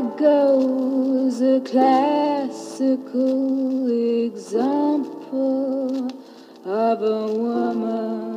There goes a classical example of a woman.